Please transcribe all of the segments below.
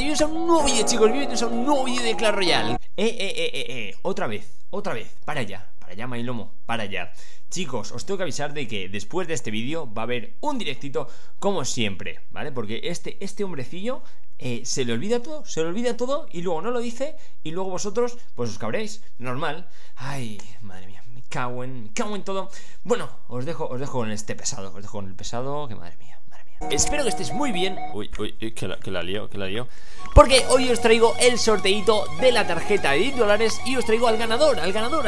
Bienvenidos a un nuevo vídeo, chicos. Bienvenidos a un nuevo vídeo de Clash Royale. Otra vez. Para allá, Maylomo, para allá. Chicos, os tengo que avisar de que después de este vídeo va a haber un directito como siempre, ¿vale? Porque este hombrecillo se le olvida todo y luego no lo dice y luego vosotros pues os cabréis, normal. Ay, madre mía, me cago en todo. Bueno, os dejo con este pesado, que madre mía. Espero que estéis muy bien. Uy, que la lío. Porque hoy os traigo el sorteito de la tarjeta de $10 y os traigo al ganador,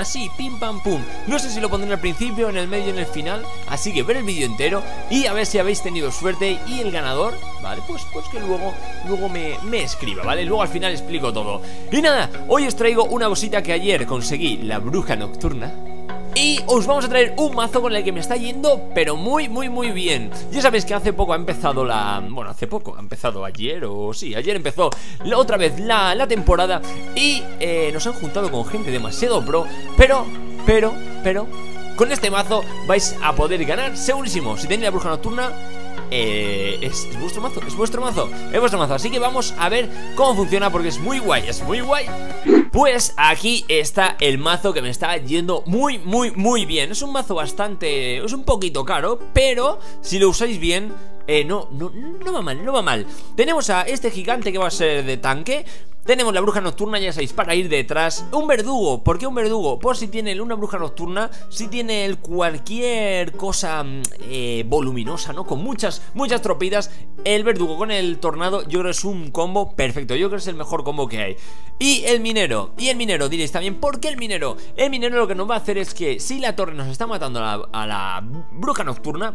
así, pim pam pum. No sé si lo pondré al principio, en el medio, en el final. Así que ver el vídeo entero y a ver si habéis tenido suerte. Y el ganador, vale, pues que luego me escriba, vale, luego al final explico todo. Y nada, hoy os traigo una cosita que ayer conseguí, la bruja nocturna. Y os vamos a traer un mazo con el que me está yendo, pero muy bien. Ya sabéis que hace poco ha empezado la... Bueno, hace poco, ha empezado ayer o... Sí, ayer empezó otra vez la temporada. Y nos han juntado con gente demasiado pro. Pero con este mazo vais a poder ganar segurísimo. Si tenéis la bruja nocturna, es vuestro mazo, es vuestro mazo. Así que vamos a ver cómo funciona, porque es muy guay, Pues aquí está el mazo que me está yendo muy bien. Es un mazo bastante... es un poquito caro, pero si lo usáis bien, no va mal, Tenemos a este gigante que va a ser de tanque. Tenemos la bruja nocturna, ya sabéis, para ir detrás. Un verdugo, ¿por qué un verdugo? Por si tiene una bruja nocturna, si tiene cualquier cosa voluminosa, ¿no? Con muchas tropidas. El verdugo con el tornado, yo creo que es un combo perfecto. Yo creo que es el mejor combo que hay. Y el minero, diréis también, ¿por qué el minero? El minero lo que nos va a hacer es que si la torre nos está matando a la bruja nocturna,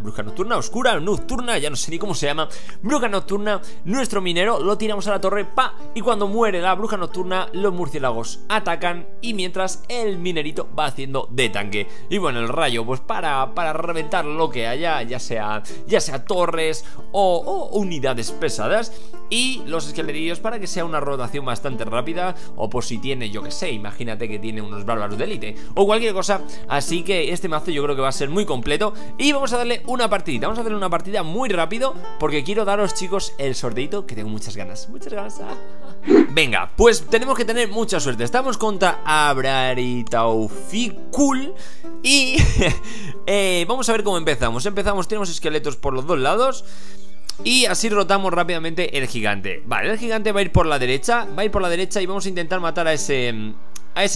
oscura, nocturna, ya no sé ni cómo se llama, bruja nocturna, nuestro minero lo tiramos a la torre, pa, y cuando muere la bruja nocturna, los murciélagos atacan y mientras el minerito va haciendo de tanque. Y bueno, el rayo, pues para reventar lo que haya, ya sea torres o unidades pesadas. Y los esqueletillos para que sea una rotación bastante rápida, o por si tiene, yo que sé, imagínate que tiene unos bárbaros de élite o cualquier cosa. Así que este mazo yo creo que va a ser muy completo y vamos a darle una partidita, muy rápido, porque quiero daros, chicos, el sorteito que tengo muchas ganas. Venga, pues tenemos que tener mucha suerte. Estamos contra Abraritauficul y vamos a ver cómo empezamos. Tenemos esqueletos por los dos lados y así rotamos rápidamente el gigante. Vale, el gigante va a ir por la derecha, y vamos a intentar matar a ese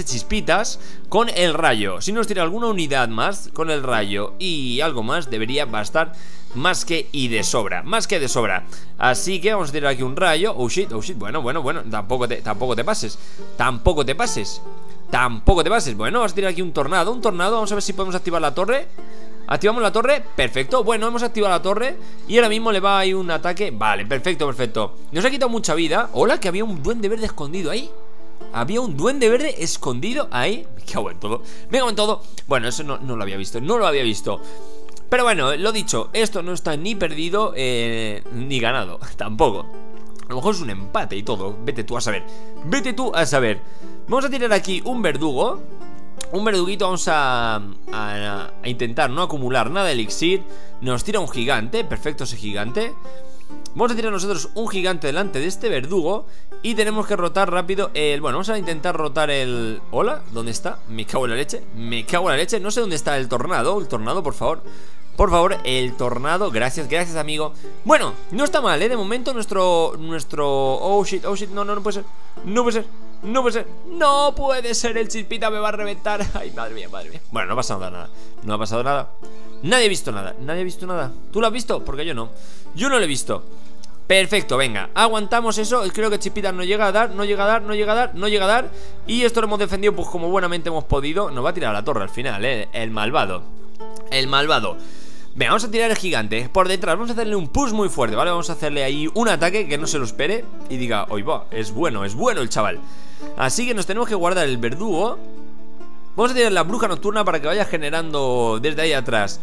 chispitas con el rayo. Si nos tira alguna unidad más con el rayo y algo más, debería bastar más que y de sobra, así que vamos a tirar aquí un rayo. Oh shit, bueno, tampoco te pases. Bueno, vamos a tirar aquí un tornado, vamos a ver si podemos activar la torre. Activamos la torre, perfecto. Bueno, hemos activado la torre y ahora mismo le va a ir un ataque. Vale, perfecto. Nos ha quitado mucha vida. Hola, que había un duende verde escondido ahí. Me cago en todo. Bueno, eso no lo había visto, pero bueno, lo dicho, esto no está ni perdido ni ganado, tampoco. A lo mejor es un empate y todo. Vete tú a saber, Vamos a tirar aquí un verdugo. Un verduguito, vamos a intentar no acumular nada de elixir. Nos tira un gigante, perfecto ese gigante. Vamos a tirar nosotros un gigante delante de este verdugo. Y tenemos que rotar rápido el... Bueno, vamos a intentar rotar el... Hola, ¿dónde está? Me cago en la leche. No sé dónde está el tornado. Por favor. El tornado. Gracias, amigo. Bueno, no está mal, ¿eh? De momento nuestro... Oh shit, no puede ser. No puede ser, el chispita me va a reventar. Ay, madre mía. Bueno, no ha pasado nada. Nadie ha visto nada. ¿Tú lo has visto? Porque yo no. Lo he visto. Perfecto, venga, aguantamos eso. Creo que Chispita no llega a dar, y esto lo hemos defendido pues como buenamente hemos podido. Nos va a tirar a la torre al final, el malvado. Venga, vamos a tirar el gigante por detrás, vamos a hacerle un push muy fuerte, ¿vale? Vamos a hacerle ahí un ataque que no se lo espere y diga, oye, va, es bueno el chaval. Así que nos tenemos que guardar el verdugo. Vamos a tirar la bruja nocturna para que vaya generando desde ahí atrás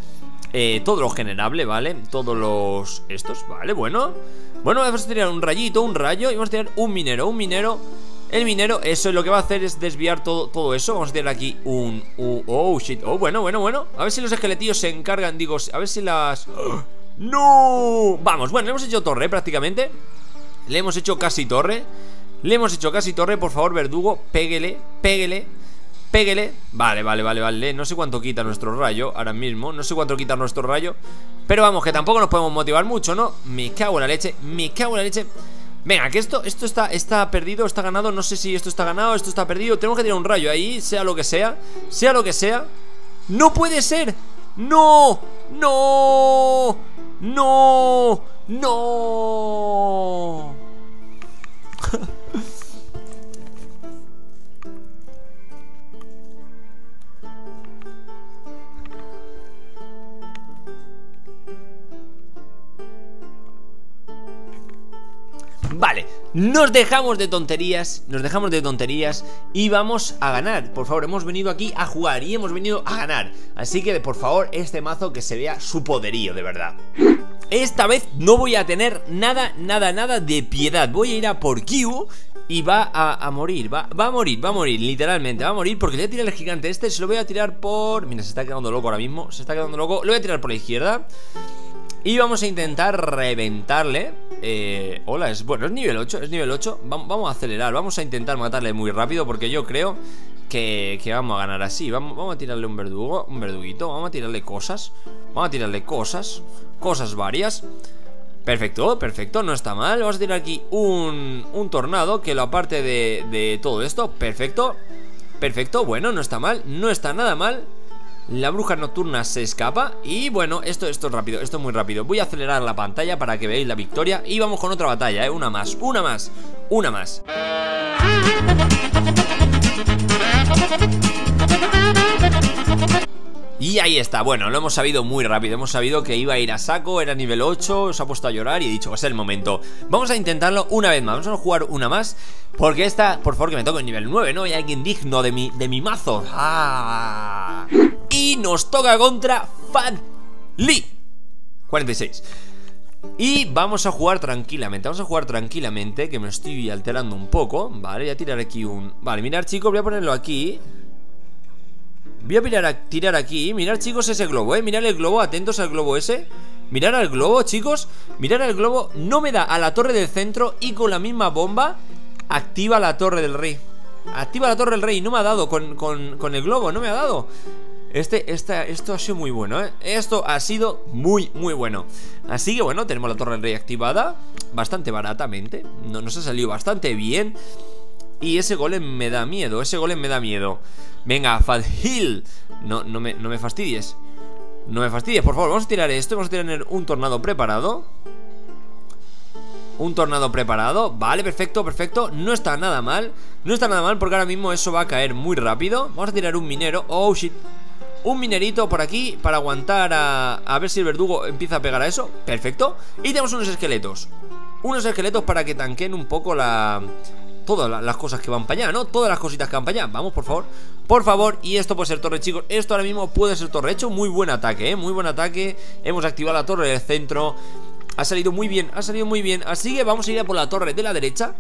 todo lo generable, ¿vale? Todos los... estos, ¿vale? Bueno, vamos a tirar un rayito, un rayo. Y vamos a tirar un minero, El minero, eso es lo que va a hacer, es desviar todo eso. Vamos a tirar aquí un... oh, shit, bueno. A ver si los esqueletillos se encargan, a ver si las... ¡No! Vamos, bueno, le hemos hecho torre prácticamente. Le hemos hecho casi torre. Le hemos hecho casi torre, por favor, verdugo. Péguele, péguele, péguele. Vale, vale, vale, vale. No sé cuánto quita nuestro rayo ahora mismo. No sé cuánto quita nuestro rayo. Pero vamos, que tampoco nos podemos motivar mucho, ¿no? Me cago en la leche, me cago en la leche. Venga, que esto está perdido, está ganado. No sé si esto está ganado, esto está perdido. Tenemos que tirar un rayo ahí, sea lo que sea. Sea lo que sea. ¡No puede ser! ¡No! ¡No! ¡No! ¡No! Vale, nos dejamos de tonterías y vamos a ganar. Por favor, hemos venido aquí a jugar y hemos venido a ganar. Así que, por favor, este mazo que se vea su poderío, de verdad. Esta vez no voy a tener nada, nada, nada de piedad. Voy a ir a por Q y va a morir, va a morir, literalmente, va a morir. Porque le voy a tirar el gigante este, se lo voy a tirar por... Mira, se está quedando loco ahora mismo, se está quedando loco. Lo voy a tirar por la izquierda y vamos a intentar reventarle. Hola, es nivel 8, es nivel 8. Vamos a acelerar, vamos a intentar matarle muy rápido porque yo creo que vamos a ganar así. Vamos a tirarle un verdugo, un verduguito, vamos a tirarle cosas. Vamos a tirarle cosas, cosas varias. Perfecto, perfecto, no está mal. Vamos a tirar aquí un tornado que lo aparte de todo esto. Perfecto, perfecto, bueno, no está mal, no está nada mal. La bruja nocturna se escapa. Y bueno, esto es rápido, esto es muy rápido. Voy a acelerar la pantalla para que veáis la victoria. Y vamos con otra batalla, ¿eh? Una más, una más, una más. Y ahí está, bueno, lo hemos sabido muy rápido. Hemos sabido que iba a ir a saco, era nivel 8, se ha puesto a llorar y he dicho, va a ser el momento. Vamos a intentarlo una vez más, vamos a jugar una más. Porque esta, por favor, que me toque el nivel 9, ¿no? Y alguien digno de mi mazo. ¡Ah! Y nos toca contra Fan Lee 46. Y vamos a jugar tranquilamente. Vamos a jugar tranquilamente, que me estoy alterando un poco. Vale, voy a tirar aquí un... Vale, mirad, chicos, voy a ponerlo aquí. Voy a tirar aquí. Mirad, chicos, ese globo, mirad el globo, atentos al globo ese. Mirad al globo, chicos. Mirad al globo, no me da a la torre del centro. Y con la misma bomba activa la torre del rey. Activa la torre del rey, no me ha dado con el globo, no me ha dado. Esto ha sido muy bueno, ¿eh? Esto ha sido muy, muy bueno. Así que bueno, tenemos la torre del rey activada bastante baratamente. Nos ha salido bastante bien. Y ese golem me da miedo, ese golem me da miedo. Venga, Fat Hill. No me fastidies. No me fastidies, por favor, vamos a tirar esto. Vamos a tener un tornado preparado. Un tornado preparado. Vale, perfecto, perfecto. No está nada mal. No está nada mal porque ahora mismo eso va a caer muy rápido. Vamos a tirar un minero. Oh, shit. Un minerito por aquí para aguantar a ver si el verdugo empieza a pegar a eso. Perfecto. Y tenemos unos esqueletos. Unos esqueletos para que tanquen un poco la... Todas las cosas que van para allá, ¿no? Todas las cositas que van para allá. Vamos, por favor. Por favor. Y esto puede ser torre, chicos. Esto ahora mismo puede ser torre. He hecho muy buen ataque, ¿eh? Muy buen ataque. Hemos activado la torre del centro. Ha salido muy bien. Ha salido muy bien. Así que vamos a ir a por la torre de la derecha.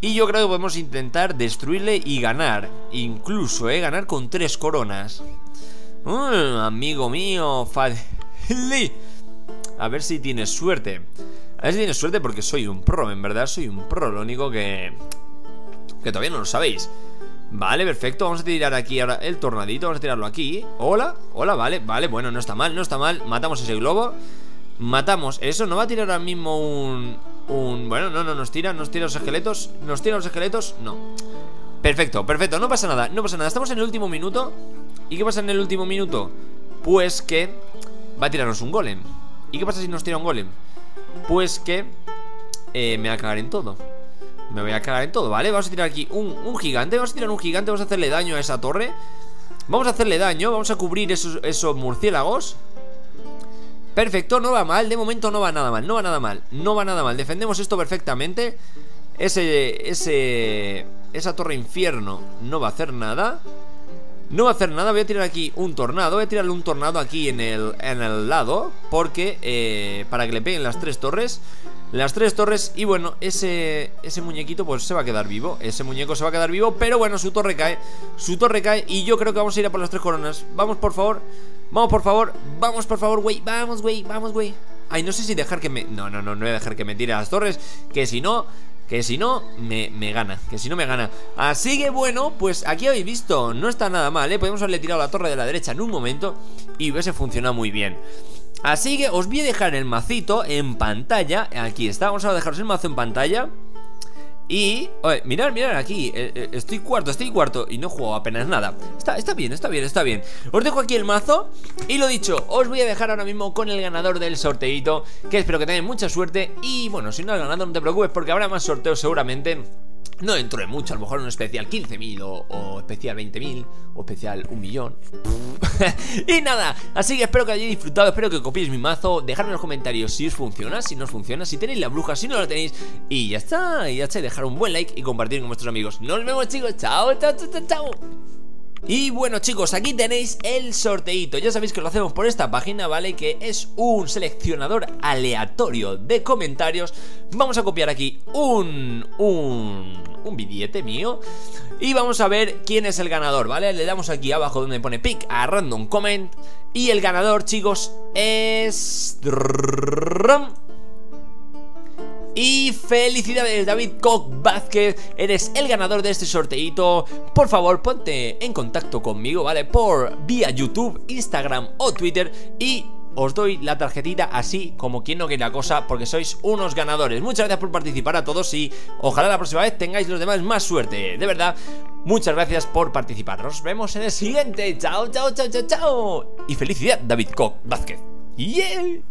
Y yo creo que podemos intentar destruirle y ganar. Incluso, ¿eh? Ganar con 3 coronas. Amigo mío. Fadli. A ver si tienes suerte. A ver si tienes suerte porque soy un pro, en verdad. Soy un pro, lo único que todavía no lo sabéis. Vale, perfecto, vamos a tirar aquí ahora el tornadito. Vamos a tirarlo aquí, hola, hola, vale, vale, bueno, no está mal, no está mal. Matamos ese globo, matamos eso. No va a tirar ahora mismo un... Bueno, no, nos tira los esqueletos. Nos tira los esqueletos, no. Perfecto, perfecto, no pasa nada, no pasa nada. Estamos en el último minuto. ¿Y qué pasa en el último minuto? Pues que va a tirarnos un golem. ¿Y qué pasa si nos tira un golem? Pues que me voy a cagar en todo. Me voy a cagar en todo, ¿vale? Vamos a tirar aquí un gigante. Vamos a tirar un gigante. Vamos a hacerle daño a esa torre. Vamos a hacerle daño. Vamos a cubrir esos murciélagos. Perfecto, no va mal. De momento no va nada mal. No va nada mal. No va nada mal. Defendemos esto perfectamente. Esa torre infierno no va a hacer nada. No va a hacer nada. Voy a tirar aquí un tornado. Voy a tirarle un tornado aquí en el lado. Porque para que le peguen las 3 torres. Las 3 torres. Y bueno, ese muñequito pues se va a quedar vivo. Ese muñeco se va a quedar vivo. Pero bueno, su torre cae. Su torre cae. Y yo creo que vamos a ir a por las 3 coronas. Vamos, por favor. Vamos, por favor. Vamos, por favor, güey. Vamos, güey. Vamos, güey. Ay, no sé si dejar que me... No voy a dejar que me tire a las torres, que si no... me gana, así que bueno, pues aquí habéis visto, no está nada mal, ¿eh? Podemos haberle tirado la torre de la derecha en un momento y hubiese funcionado muy bien. Así que os voy a dejar el macito en pantalla, aquí está, vamos a dejaros el mazo en pantalla. Y, oye, mirad aquí, estoy cuarto y no he jugado apenas nada. Está bien. Os dejo aquí el mazo y lo dicho, os voy a dejar ahora mismo con el ganador del sorteito, que espero que tengáis mucha suerte. Y bueno, si no has ganado no te preocupes porque habrá más sorteos seguramente. No dentro de mucho, a lo mejor un especial 15.000 o especial 20.000 o especial 1.000.000. Y nada, así que espero que hayáis disfrutado, espero que copiéis mi mazo. Dejadme en los comentarios si os funciona, si no os funciona, si tenéis la bruja, si no la tenéis. Y ya está, dejar un buen like y compartir con vuestros amigos. Nos vemos chicos, chao. Y bueno chicos, aquí tenéis el sorteito. Ya sabéis que lo hacemos por esta página, ¿vale? Que es un seleccionador aleatorio de comentarios. Vamos a copiar aquí un billete mío y vamos a ver quién es el ganador, ¿vale? Le damos aquí abajo donde pone pick a random comment. Y el ganador chicos es... Y felicidades David Koch Vázquez, eres el ganador de este sorteito. Por favor ponte en contacto conmigo, ¿vale? Por vía YouTube, Instagram o Twitter y os doy la tarjetita así como quien no quiere la cosa porque sois unos ganadores. Muchas gracias por participar a todos y ojalá la próxima vez tengáis los demás más suerte. De verdad, muchas gracias por participar. Nos vemos en el siguiente. Chao. Y felicidad David Koch Vázquez. Yeah.